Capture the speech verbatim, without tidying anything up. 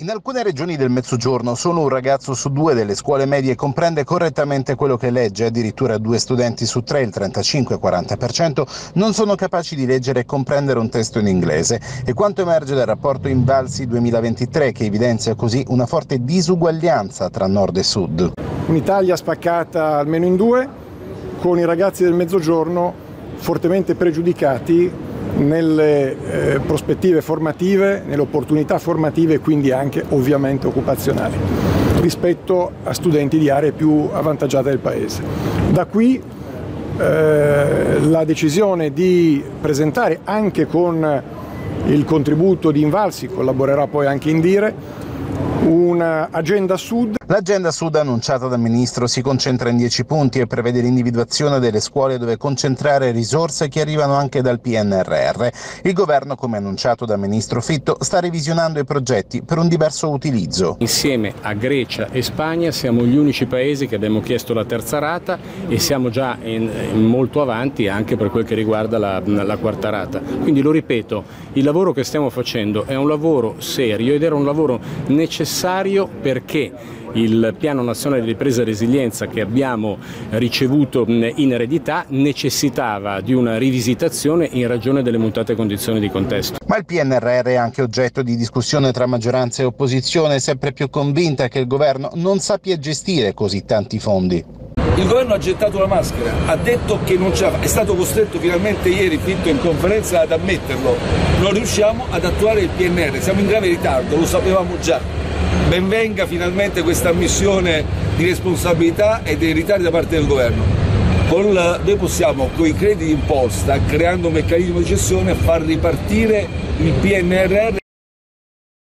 In alcune regioni del Mezzogiorno solo un ragazzo su due delle scuole medie comprende correttamente quello che legge, addirittura due studenti su tre, il trentacinque quaranta per cento, non sono capaci di leggere e comprendere un testo in inglese. E quanto emerge dal rapporto Invalsi duemilaventitré, che evidenzia così una forte disuguaglianza tra nord e sud. Un'Italia spaccata almeno in due, con i ragazzi del Mezzogiorno fortemente pregiudicati nelle eh, prospettive formative, nelle opportunità formative e quindi anche ovviamente occupazionali rispetto a studenti di aree più avvantaggiate del Paese. Da qui eh, la decisione di presentare, anche con il contributo di Invalsi, collaborerà poi anche Indire, un'agenda sud. L'agenda sud annunciata dal Ministro si concentra in dieci punti e prevede l'individuazione delle scuole dove concentrare risorse che arrivano anche dal P N R R. Il Governo, come annunciato dal Ministro Fitto, sta revisionando i progetti per un diverso utilizzo. Insieme a Grecia e Spagna siamo gli unici paesi che abbiamo chiesto la terza rata e siamo già in, in molto avanti anche per quel che riguarda la, la quarta rata. Quindi lo ripeto, il lavoro che stiamo facendo è un lavoro serio ed era un lavoro necessario perché il piano nazionale di ripresa e resilienza che abbiamo ricevuto in eredità necessitava di una rivisitazione in ragione delle mutate condizioni di contesto. Ma il P N R R è anche oggetto di discussione tra maggioranza e opposizione, sempre più convinta che il governo non sappia gestire così tanti fondi. Il governo ha gettato la maschera, ha detto che non c'è, è stato costretto finalmente ieri Fitto in conferenza ad ammetterlo. Non riusciamo ad attuare il P N R R, siamo in grave ritardo, lo sapevamo già. Ben venga finalmente questa ammissione di responsabilità e dei ritardi da parte del governo. Con la, noi possiamo, con i crediti d'imposta, creando un meccanismo di cessione, far ripartire il P N R R